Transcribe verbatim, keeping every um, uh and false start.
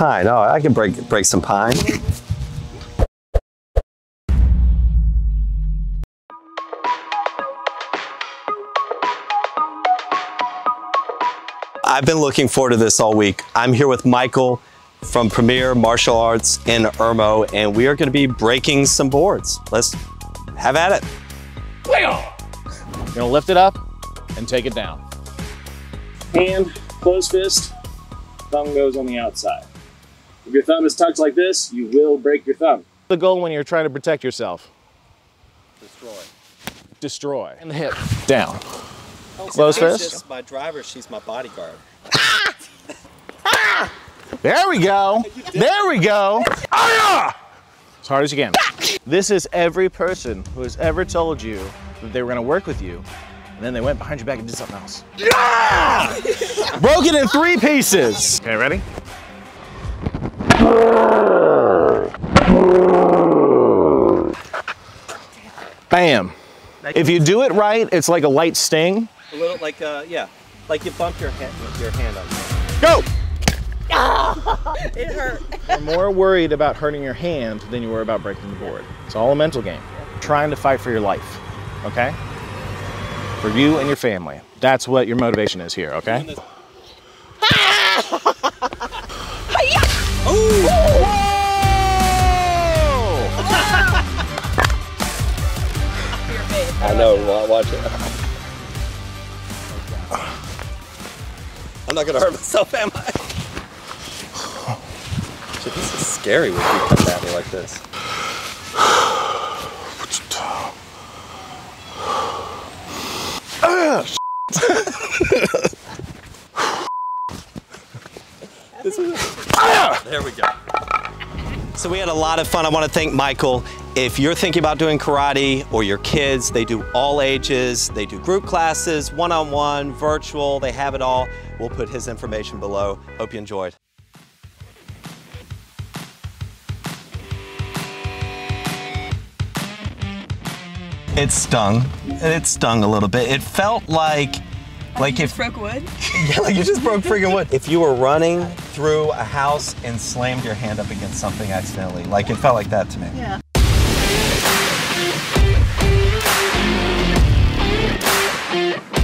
pine. Oh, I can break break some pine. I've been looking forward to this all week. I'm here with Michael from Premier Martial Arts in Irmo, and we are going to be breaking some boards. Let's have at it. You're going to lift it up and take it down. Hand, closed fist, thumb goes on the outside. If your thumb is tucked like this, you will break your thumb. The goal when you're trying to protect yourself? Destroy. Destroy. And the hip. Down. Close fist. She's just my driver, she's my bodyguard. Ah! Ah! There we go. There we go. Ah! As hard as you can. Ah! This is every person who has ever told you that they were going to work with you, and then they went behind your back and did something else. Yeah! Broken in three pieces. Okay, ready? Bam. If you do it right, it's like a light sting. A little like, uh, yeah, like you bump your hand, your hand on it. Go! Ah, it hurt. You're more worried about hurting your hand than you were about breaking the board. It's all a mental game. You're trying to fight for your life, okay? For you and your family. That's what your motivation is here, okay? Ooh. I know, watch it. I'm not gonna hurt myself, am I? Dude, this is scary when you come at me like this. This is there we go. So we had a lot of fun. I want to thank Michael. If you're thinking about doing karate or your kids, they do all ages, they do group classes, one-on-one, virtual, they have it all. We'll put his information below. Hope you enjoyed. It stung, it stung a little bit. It felt like, like if- I just broke wood? Yeah, like you just broke freaking wood. If you were running through a house and slammed your hand up against something accidentally, like it felt like that to me. Yeah. We'll be right back.